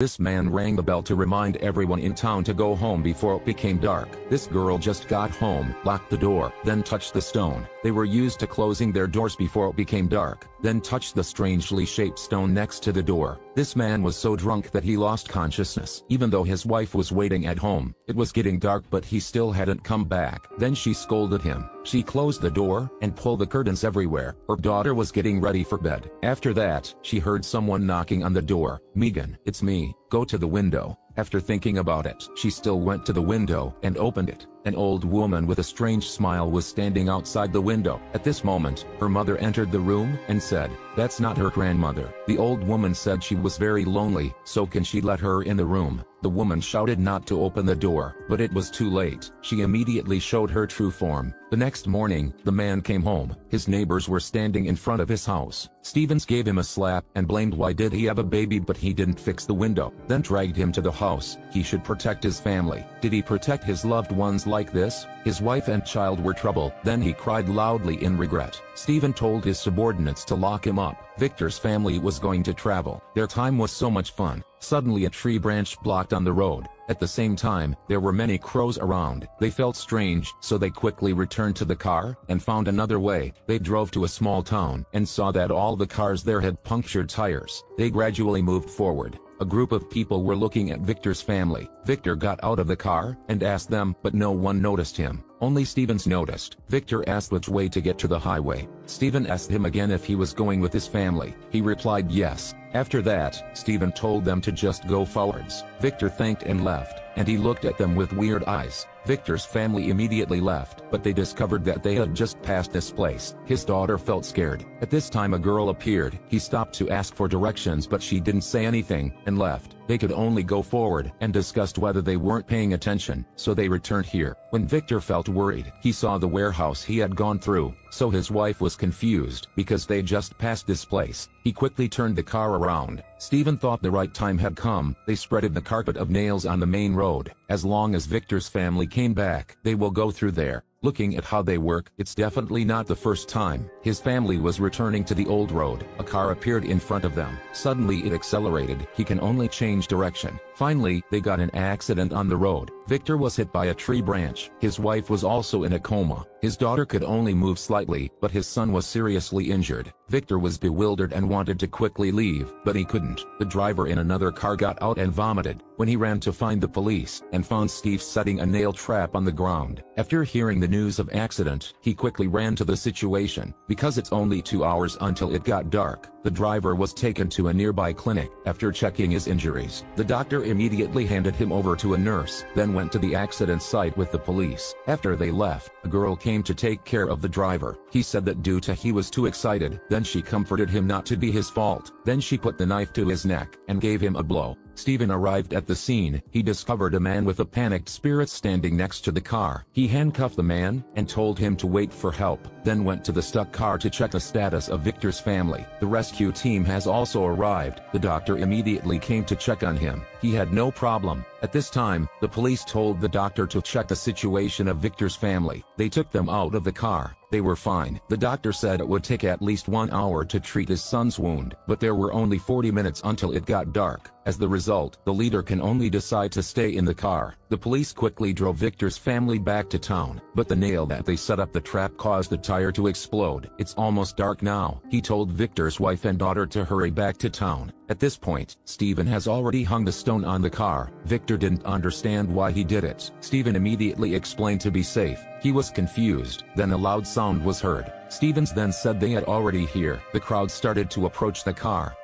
This man rang the bell to remind everyone in town to go home before it became dark. This girl just got home, locked the door, then touched the stone. They were used to closing their doors before it became dark, then touched the strangely shaped stone next to the door. This man was so drunk that he lost consciousness. Even though his wife was waiting at home, it was getting dark but he still hadn't come back. Then she scolded him. She closed the door and pulled the curtains everywhere. Her daughter was getting ready for bed. After that, she heard someone knocking on the door. "Megan, it's me. Go to the window." After thinking about it, she still went to the window and opened it. An old woman with a strange smile was standing outside the window. At this moment, her mother entered the room and said, "That's not her grandmother." The old woman said she was very lonely, so can she let her in the room? The woman shouted not to open the door, but it was too late. She immediately showed her true form. The next morning, the man came home. His neighbors were standing in front of his house. Stevens gave him a slap and blamed why did he have a baby but he didn't fix the window, then dragged him to the house. He should protect his family. Did he protect his loved ones like this? His wife and child were trouble. Then he cried loudly in regret. Stephen told his subordinates to lock him up. Victor's family was going to travel. Their time was so much fun. Suddenly a tree branch blocked on the road. At the same time, there were many crows around. They felt strange, so they quickly returned to the car and found another way. They drove to a small town and saw that all the cars there had punctured tires. They gradually moved forward. A group of people were looking at Victor's family. Victor got out of the car and asked them, but no one noticed him. Only Stevens noticed. Victor asked which way to get to the highway. Stephen asked him again if he was going with his family. He replied yes. After that, Stephen told them to just go forwards. Victor thanked and left, and he looked at them with weird eyes. Victor's family immediately left, but they discovered that they had just passed this place. His daughter felt scared. At this time a girl appeared. He stopped to ask for directions but she didn't say anything and left. They could only go forward and discussed whether they weren't paying attention, so they returned here. When Victor felt worried, he saw the warehouse he had gone through, so his wife was confused because they just passed this place. He quickly turned the car around. Stephen thought the right time had come. They spreaded the carpet of nails on the main road. As long as Victor's family came back, they will go through there. Looking at how they work, it's definitely not the first time. His family was returning to the old road. A car appeared in front of them. Suddenly it accelerated. He can only change direction. Finally, they got an accident on the road. Victor was hit by a tree branch. His wife was also in a coma. His daughter could only move slightly, but his son was seriously injured. Victor was bewildered and wanted to quickly leave, but he couldn't. The driver in another car got out and vomited. When he ran to find the police and found Steve setting a nail trap on the ground. After hearing the news of accident, he quickly ran to the situation. Because it's only 2 hours until it got dark, the driver was taken to a nearby clinic. After checking his injuries, the doctor immediately handed him over to a nurse, then went to the accident site with the police. After they left, a girl came to take care of the driver. He said that due to he was too excited, then she comforted him not to be his fault. Then she put the knife to his neck and gave him a blow. Stephen arrived at the scene. He discovered a man with a panicked spirit standing next to the car. He handcuffed the man and told him to wait for help, then went to the stuck car to check the status of Victor's family. The rescue team has also arrived. The doctor immediately came to check on him. He had no problem. At this time, the police told the doctor to check the situation of Victor's family. They took them out of the car. They were fine. The doctor said it would take at least 1 hour to treat his son's wound, but there were only 40 minutes until it got dark. As the result, the leader can only decide to stay in the car. The police quickly drove Victor's family back to town, but the nail that they set up the trap caused the tire to explode. It's almost dark now. He told Victor's wife and daughter to hurry back to town. At this point, Stephen has already hung the stone on the car. Victor didn't understand why he did it. Stephen immediately explained to be safe. He was confused. Then a loud sound was heard. Stevens then said they had already here. The crowd started to approach the car.